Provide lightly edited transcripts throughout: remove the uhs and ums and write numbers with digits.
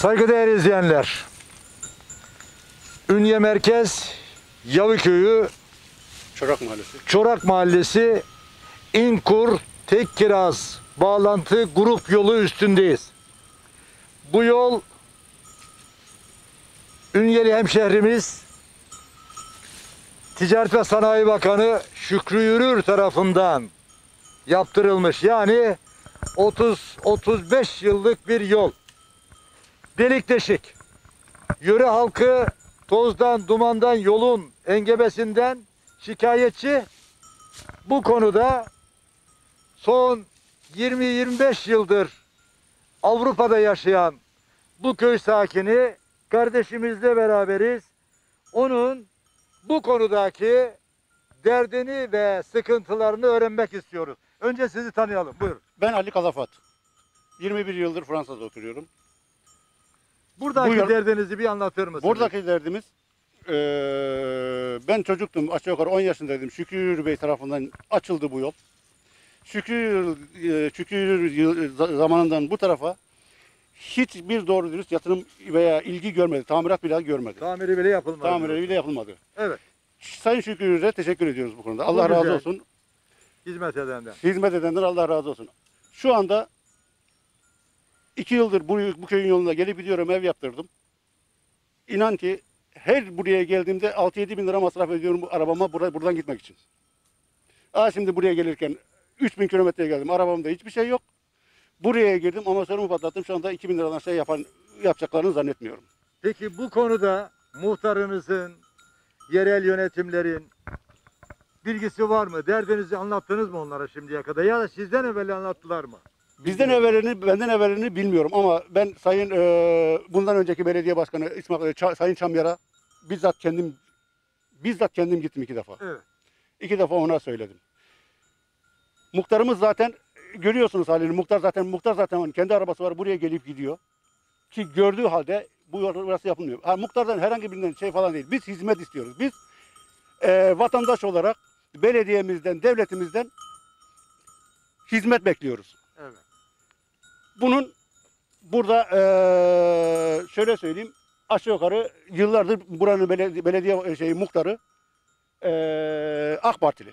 Saygıdeğer izleyenler, Ünye Merkez, Yaviköyü, Çorak Mahallesi, İnkur, Tek Kiraz, Bağlantı, Grup Yolu üstündeyiz. Bu yol, Ünyeli hemşehrimiz, Ticaret ve Sanayi Bakanı Şükrü Yürür tarafından yaptırılmış. Yani 30-35 yıllık bir yol. Delik deşik. Yöre halkı tozdan, dumandan, yolun engebesinden şikayetçi. Bu konuda son 20-25 yıldır Avrupa'da yaşayan bu köy sakini kardeşimizle beraberiz. Onun bu konudaki derdini ve sıkıntılarını öğrenmek istiyoruz. Önce sizi tanıyalım. Buyurun. Ben Ali Kalafat. 21 yıldır Fransa'da oturuyorum. Buradaki derdinizi bir anlatır mısınız? Buradaki derdimiz, ben çocuktum, aşağı yukarı 10 yaşındaydım. Şükrü Yürür Bey tarafından açıldı bu yol. Şükrü Yürür zamanından bu tarafa hiçbir doğru dürüst yatırım veya ilgi görmedi. Tamirat bile görmedi. Tamiri bile yapılmadı. Evet. Sayın Şükrü Yürür'e teşekkür ediyoruz bu konuda. Allah razı olsun. Hizmet edenden. Hizmet edenden Allah razı olsun. Şu anda 2 yıldır bu köyün yoluna gelip gidiyorum, ev yaptırdım. İnan ki her buraya geldiğimde 6-7 bin lira masraf ediyorum arabama buradan gitmek için. Şimdi buraya gelirken 3000 kilometreye geldim. Arabamda hiçbir şey yok. Buraya girdim, amatörümü patlattım. Şu anda 2000 liradan şey yapacaklarını zannetmiyorum. Peki bu konuda muhtarınızın, yerel yönetimlerin bilgisi var mı? Derdinizi anlattınız mı onlara şimdiye kadar? Ya da sizden evvel anlattılar mı? Benden evvelini bilmiyorum ama ben sayın bundan önceki belediye başkanı sayın Çamyar'a bizzat kendim gittim 2 defa. Evet. 2 defa ona söyledim. Muhtarımız zaten görüyorsunuz halini. Muhtar zaten kendi arabası var, buraya gelip gidiyor. Ki gördüğü halde burası yapılmıyor. Muhtardan herhangi birinden şey falan değil. Biz hizmet istiyoruz. Biz vatandaş olarak belediyemizden, devletimizden hizmet bekliyoruz. Evet. Bunun burada şöyle söyleyeyim, aşağı yukarı yıllardır buranın belediye muhtarı AK Partili.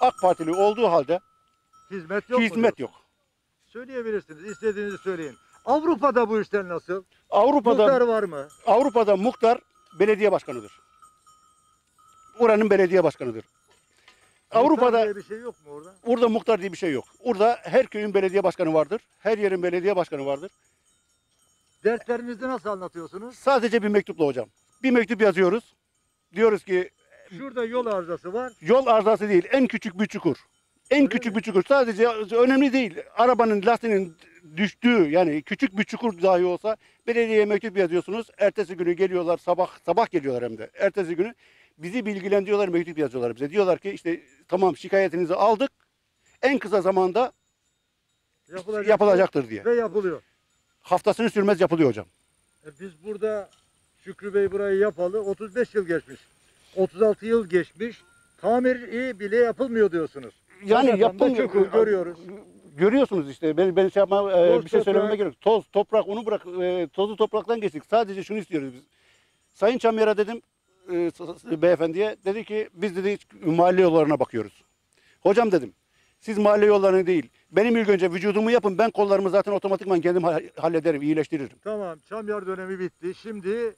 AK Partili olduğu halde hizmet yok. Söyleyebilirsiniz, istediğinizi söyleyin. Avrupa'da bu işler nasıl? Avrupa'da muhtar var mı? Avrupa'da muhtar belediye başkanıdır. Oranın belediye başkanıdır. Avrupa'da bir şey yok mu orada? Orada muhtar diye bir şey yok. Orada her köyün belediye başkanı vardır. Her yerin belediye başkanı vardır. Dertlerinizi nasıl anlatıyorsunuz? Sadece bir mektupla hocam. Bir mektup yazıyoruz. Diyoruz ki şurada yol arızası var. Yol arızası değil. En küçük bir çukur. En küçük bir çukur. Sadece önemli değil. Arabanın lastiğinin düştüğü, yani küçük bir çukur dahi olsa belediyeye mektup yazıyorsunuz. Ertesi günü geliyorlar, sabah geliyorlar hem de. Ertesi günü bizi bilgilendiriyorlar, mektup yazıyorlar bize. Diyorlar ki işte tamam, şikayetinizi aldık. En kısa zamanda yapılacaktır diye. Ve yapılıyor. Haftasını sürmez yapılıyor hocam. Biz burada Şükrü Bey burayı yapalı 35 yıl geçmiş. 36 yıl geçmiş. Tamiri bile yapılmıyor diyorsunuz. Yani yapılmıyor. Görüyoruz. Görüyorsunuz işte. Ben şey yapma, bir şey söylememe gerek yok. Toz, toprak, onu bırak. Tozu topraktan geçtik. Sadece şunu istiyoruz biz. Sayın Çamyar'a dedim, beyefendiye, dedi ki biz dedi mahalle yollarına bakıyoruz. Hocam dedim, siz mahalle yollarını değil, benim ilk önce vücudumu yapın, ben kollarımı zaten otomatikman kendim hallederim, iyileştiririm. Tamam, Çamyar dönemi bitti. Şimdi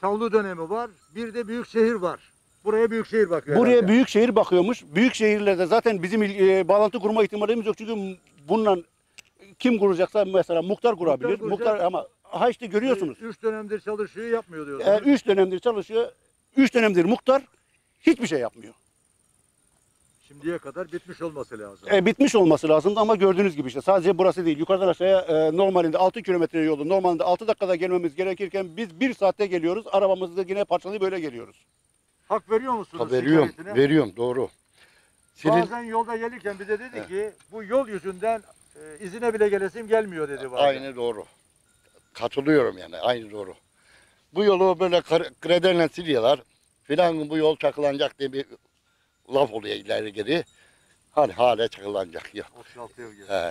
Tavlu dönemi var. Bir de büyükşehir var. Buraya büyükşehir bakıyor. Buraya büyükşehir bakıyormuş. Büyükşehirlerde zaten bizim bağlantı kurma ihtimalimiz yok. Çünkü bununla kim kuracaksa mesela muhtar kurabilir. Muhtar ama işte görüyorsunuz. 3 dönemdir çalışıyor, yapmıyor diyorsunuz. 3 dönemdir çalışıyor. 3 dönemdir muhtar hiçbir şey yapmıyor. Şimdiye kadar bitmiş olması lazım. Bitmiş olması lazım ama gördüğünüz gibi işte sadece burası değil. Yukarıdan aşağıya normalinde 6 kilometre yolu, normalinde 6 dakikada gelmemiz gerekirken biz 1 saatte geliyoruz. Arabamızda yine parçalı böyle geliyoruz. Hak veriyor musunuz? Veriyorum, doğru. Bazen yolda gelirken bize dedi ki bu yol yüzünden izine bile gelesim gelmiyor dedi. Aynı doğru. Katılıyorum yani, aynı doğru. Bu yolu böyle kredenle siliyorlar. Filan bu yol çakılanacak diye bir laf oluyor ileri geri. Hala çakılanacak. Yok.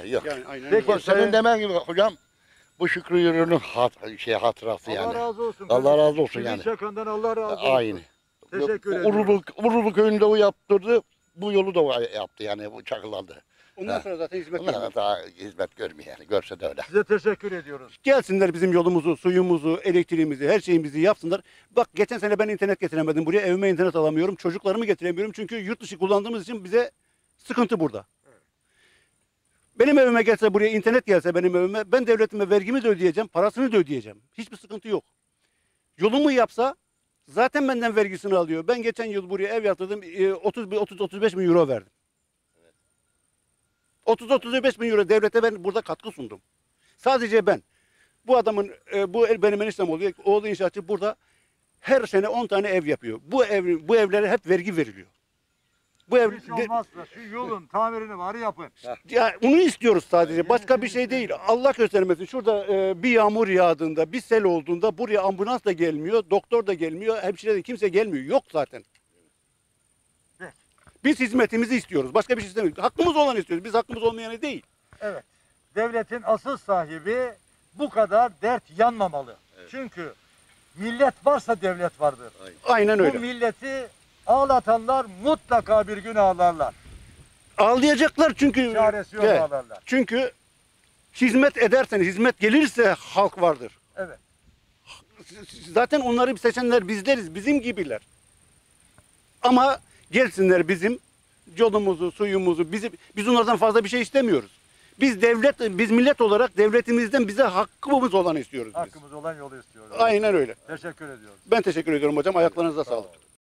Yok. Yani, peki, senin demen gibi hocam, Bu Şükrü Yürür'ün hatırası yani. Allah razı olsun. Allah razı olsun yani. Şakandan Allah razı olsun. Aynı. Teşekkür ederim. Urruk köyünde o yaptırdı. Bu yolu da yaptı yani, bu çakıllandı. Ondan sonra zaten hizmet görmüyor. Daha hizmet görmüyor yani, görse de öyle. Size teşekkür ediyoruz. Gelsinler bizim yolumuzu, suyumuzu, elektriğimizi, her şeyimizi yapsınlar. Bak geçen sene ben internet getiremedim buraya, evime internet alamıyorum. Çocuklarımı getiremiyorum çünkü yurt dışı kullandığımız için bize sıkıntı burada. Evet. Benim evime gelse buraya internet gelse benim evime, ben devletime vergimi de ödeyeceğim, parasını da ödeyeceğim. Hiçbir sıkıntı yok. Yolumu yapsa zaten benden vergisini alıyor. Ben geçen yıl buraya ev yaptırdım, 30-35 bin euro verdim. 30-35 bin euro devlete ben burada katkı sundum. Sadece ben. Bu adamın, bu benim eniştem oluyor. Oğlu inşaatçı, burada her sene 10 tane ev yapıyor. Bu evlere hep vergi veriliyor. Bu ev olmazsa şu yolun tamirini bari yapın. Ya onu istiyoruz sadece. Başka bir şey değil. Allah göstermesin. Şurada bir yağmur yağdığında, bir sel olduğunda buraya ambulans da gelmiyor, doktor da gelmiyor, hemşire de kimse gelmiyor. Yok zaten. Biz hizmetimizi istiyoruz. Başka bir şey istemiyoruz. Hakkımız olanı istiyoruz. Biz hakkımız olmayanı değil. Evet. Devletin asıl sahibi bu kadar dert yanmamalı. Evet. Çünkü millet varsa devlet vardır. Aynen öyle. Bu milleti ağlatanlar mutlaka bir gün ağlarlar. Ağlayacaklar çünkü. Çaresi yok, ağlarlar. Çünkü hizmet edersen, hizmet gelirse halk vardır. Evet. Zaten onları seçenler bizleriz. Bizim gibiler. Ama gelsinler bizim yolumuzu, suyumuzu, biz onlardan fazla bir şey istemiyoruz. Biz millet olarak devletimizden bize hakkımız olanı istiyoruz. Hakkımız olan yolu istiyoruz. Aynen öyle. Teşekkür ediyoruz. Ben teşekkür ediyorum hocam. Ayaklarınıza sağlık.